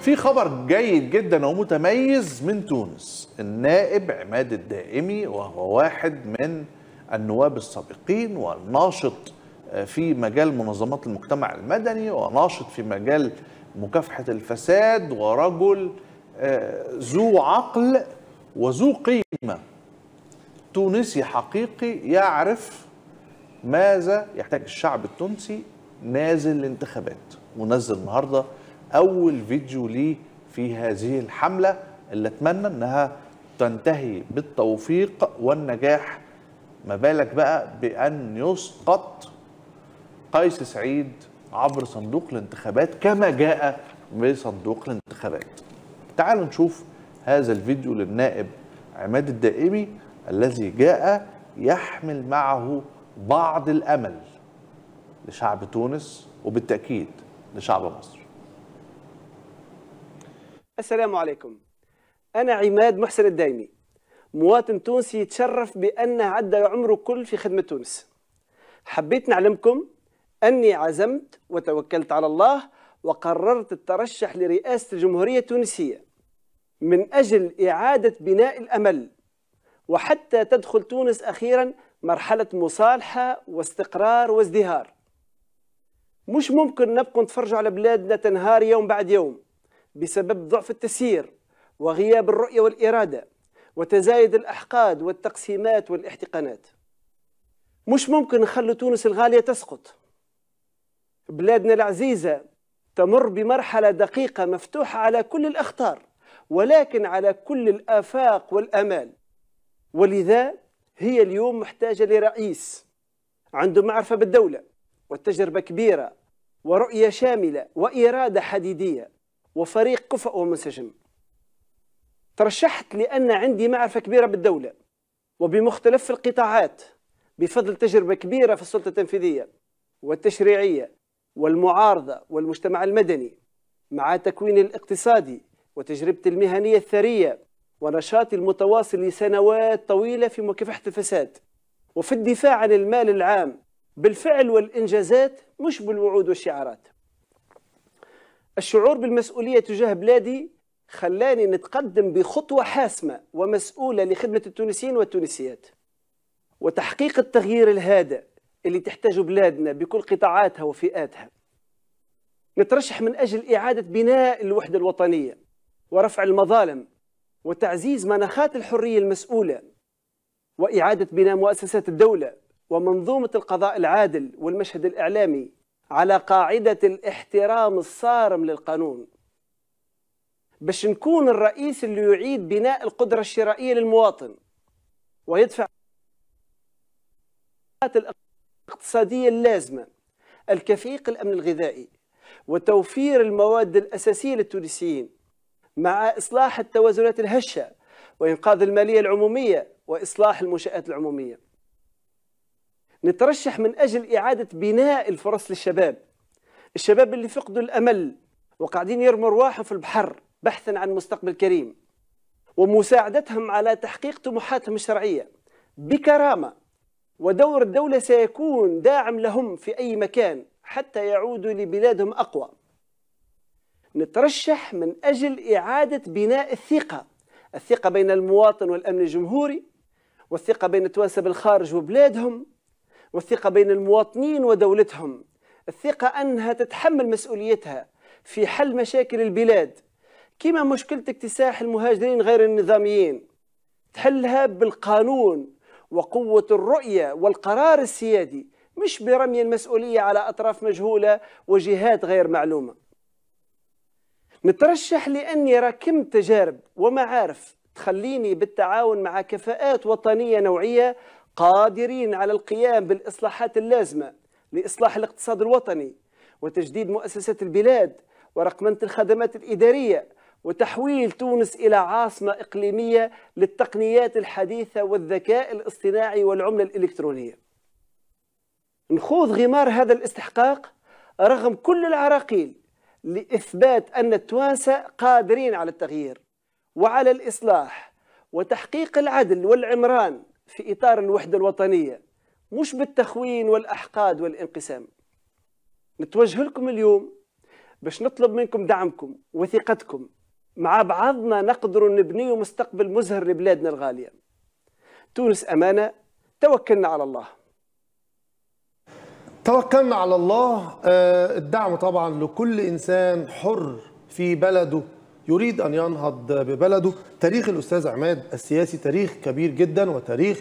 في خبر جيد جدا ومتميز من تونس. النائب عماد الدائمي وهو واحد من النواب السابقين والناشط في مجال منظمات المجتمع المدني وناشط في مجال مكافحة الفساد ورجل ذو عقل وذو قيمة، تونسي حقيقي يعرف ماذا يحتاج الشعب التونسي، نازل الانتخابات ونزل النهارده أول فيديو ليه في هذه الحملة اللي أتمنى أنها تنتهي بالتوفيق والنجاح. ما بالك بقى بأن يسقط قيس سعيد عبر صندوق الانتخابات كما جاء بصندوق الانتخابات. تعالوا نشوف هذا الفيديو للنائب عماد الدائمي الذي جاء يحمل معه بعض الأمل لشعب تونس وبالتأكيد لشعب مصر. السلام عليكم، أنا عماد محسن الدائمي، مواطن تونسي يتشرف بأنه عدى عمره كل في خدمة تونس. حبيت نعلمكم أني عزمت وتوكلت على الله وقررت الترشح لرئاسة الجمهورية التونسية من أجل إعادة بناء الأمل، وحتى تدخل تونس أخيرا مرحلة مصالحة واستقرار وازدهار. مش ممكن نبقوا نتفرجوا على بلادنا تنهار يوم بعد يوم بسبب ضعف التسيير وغياب الرؤية والإرادة وتزايد الأحقاد والتقسيمات والاحتقانات. مش ممكن نخلوا تونس الغالية تسقط. بلادنا العزيزة تمر بمرحلة دقيقة مفتوحة على كل الأخطار ولكن على كل الآفاق والأمال، ولذا هي اليوم محتاجة لرئيس عنده معرفة بالدولة وتجربة كبيرة ورؤية شاملة وإرادة حديدية وفريق كفء ومنسجم. ترشحت لأن عندي معرفة كبيرة بالدولة وبمختلف القطاعات بفضل تجربة كبيرة في السلطة التنفيذية والتشريعية والمعارضة والمجتمع المدني، مع تكويني الاقتصادي وتجربتي المهنية الثرية ونشاطي المتواصل لسنوات طويلة في مكافحة الفساد وفي الدفاع عن المال العام بالفعل والإنجازات مش بالوعود والشعارات. الشعور بالمسؤولية تجاه بلادي خلاني نتقدم بخطوة حاسمة ومسؤولة لخدمة التونسيين والتونسيات وتحقيق التغيير الهادئ اللي تحتاجه بلادنا بكل قطاعاتها وفئاتها. نترشح من أجل إعادة بناء الوحدة الوطنية ورفع المظالم وتعزيز مناخات الحرية المسؤولة وإعادة بناء مؤسسات الدولة ومنظومة القضاء العادل والمشهد الإعلامي على قاعدة الاحترام الصارم للقانون، باش نكون الرئيس اللي يعيد بناء القدرة الشرائية للمواطن ويدفع الاقتصادية اللازمة الكفيق الأمن الغذائي وتوفير المواد الأساسية للتونسيين، مع إصلاح التوازنات الهشة وإنقاذ المالية العمومية وإصلاح المنشآت العمومية. نترشح من أجل إعادة بناء الفرص للشباب، الشباب اللي فقدوا الأمل وقاعدين يرموا رواحهم في البحر بحثا عن مستقبل كريم، ومساعدتهم على تحقيق طموحاتهم الشرعية بكرامة، ودور الدولة سيكون داعم لهم في أي مكان حتى يعودوا لبلادهم أقوى. نترشح من أجل إعادة بناء الثقة، الثقة بين المواطن والأمن الجمهوري، والثقة بين التوانسة بالخارج وبلادهم، والثقة بين المواطنين ودولتهم، الثقة أنها تتحمل مسؤوليتها في حل مشاكل البلاد كما مشكلة اكتساح المهاجرين غير النظاميين، تحلها بالقانون وقوة الرؤية والقرار السيادي مش برمي المسؤولية على أطراف مجهولة وجهات غير معلومة. نترشح لأني راكمت تجارب ومعارف تخليني بالتعاون مع كفاءات وطنية نوعية قادرين على القيام بالإصلاحات اللازمة لإصلاح الاقتصاد الوطني وتجديد مؤسسات البلاد ورقمنة الخدمات الإدارية وتحويل تونس إلى عاصمة إقليمية للتقنيات الحديثة والذكاء الاصطناعي والعملة الإلكترونية. نخوض غمار هذا الاستحقاق رغم كل العراقيل لإثبات أن التوانسة قادرين على التغيير وعلى الإصلاح وتحقيق العدل والعمران في إطار الوحدة الوطنية مش بالتخوين والأحقاد والانقسام. نتوجه لكم اليوم باش نطلب منكم دعمكم وثقتكم. مع بعضنا نقدروا نبنيوا مستقبل مزهر لبلادنا الغالية. تونس أمانة، توكلنا على الله. توكلنا على الله. الدعم طبعا لكل إنسان حر في بلده يريد أن ينهض ببلده. تاريخ الأستاذ عماد السياسي تاريخ كبير جدا وتاريخ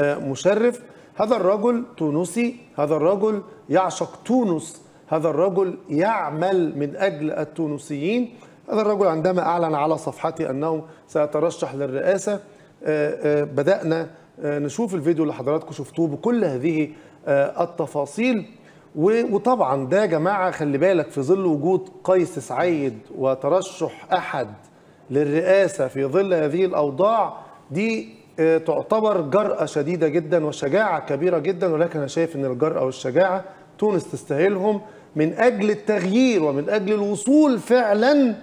مشرف. هذا الرجل تونسي، هذا الرجل يعشق تونس، هذا الرجل يعمل من أجل التونسيين. هذا الرجل عندما أعلن على صفحته أنه سيترشح للرئاسة بدأنا نشوف الفيديو اللي حضراتكم شفتوه بكل هذه التفاصيل. وطبعا ده يا جماعة خلي بالك في ظل وجود قيس سعيد وترشح أحد للرئاسة في ظل هذه الأوضاع دي تعتبر جرأة شديدة جدا وشجاعة كبيرة جدا، ولكن أنا شايف أن الجرأة والشجاعة تونس تستاهلهم من أجل التغيير ومن أجل الوصول فعلا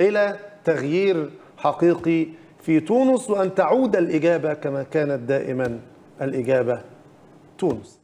إلى تغيير حقيقي في تونس، وأن تعود الإجابة كما كانت دائما الإجابة تونس.